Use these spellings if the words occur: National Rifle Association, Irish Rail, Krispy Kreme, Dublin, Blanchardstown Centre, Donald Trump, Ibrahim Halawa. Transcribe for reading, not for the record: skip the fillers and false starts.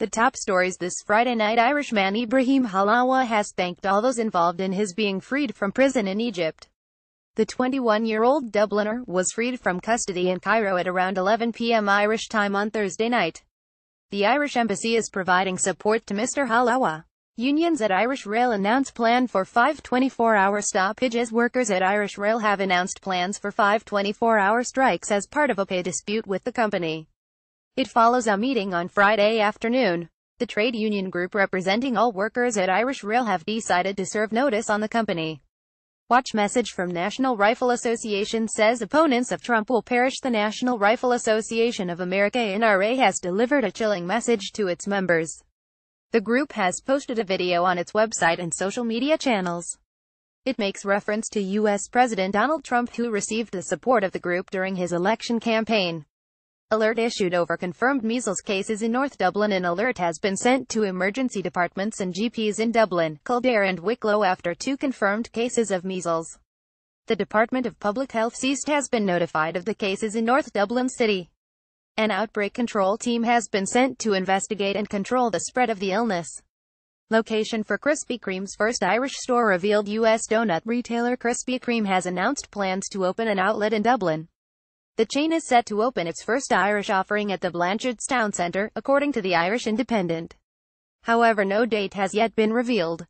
The top stories this Friday night: Irishman Ibrahim Halawa has thanked all those involved in his being freed from prison in Egypt. The 21-year-old Dubliner was freed from custody in Cairo at around 11 p.m. Irish time on Thursday night. The Irish Embassy is providing support to Mr. Halawa. Unions at Irish Rail announce plan for 5 24-hour stoppages. Workers at Irish Rail have announced plans for 5 24-hour strikes as part of a pay dispute with the company. It follows a meeting on Friday afternoon. The trade union group representing all workers at Irish Rail have decided to serve notice on the company. Watch message from National Rifle Association says opponents of Trump will perish. The National Rifle Association of America (NRA) has delivered a chilling message to its members. The group has posted a video on its website and social media channels. It makes reference to U.S. President Donald Trump, who received the support of the group during his election campaign. Alert issued over confirmed measles cases in North Dublin. An alert has been sent to emergency departments and GPs in Dublin, Kildare and Wicklow after 2 confirmed cases of measles. The Department of Public Health ceased has been notified of the cases in North Dublin city. An outbreak control team has been sent to investigate and control the spread of the illness. Location for Krispy Kreme's first Irish store revealed. U.S. donut retailer Krispy Kreme has announced plans to open an outlet in Dublin. The chain is set to open its first Irish offering at the Blanchardstown Centre, according to the Irish Independent. However, no date has yet been revealed.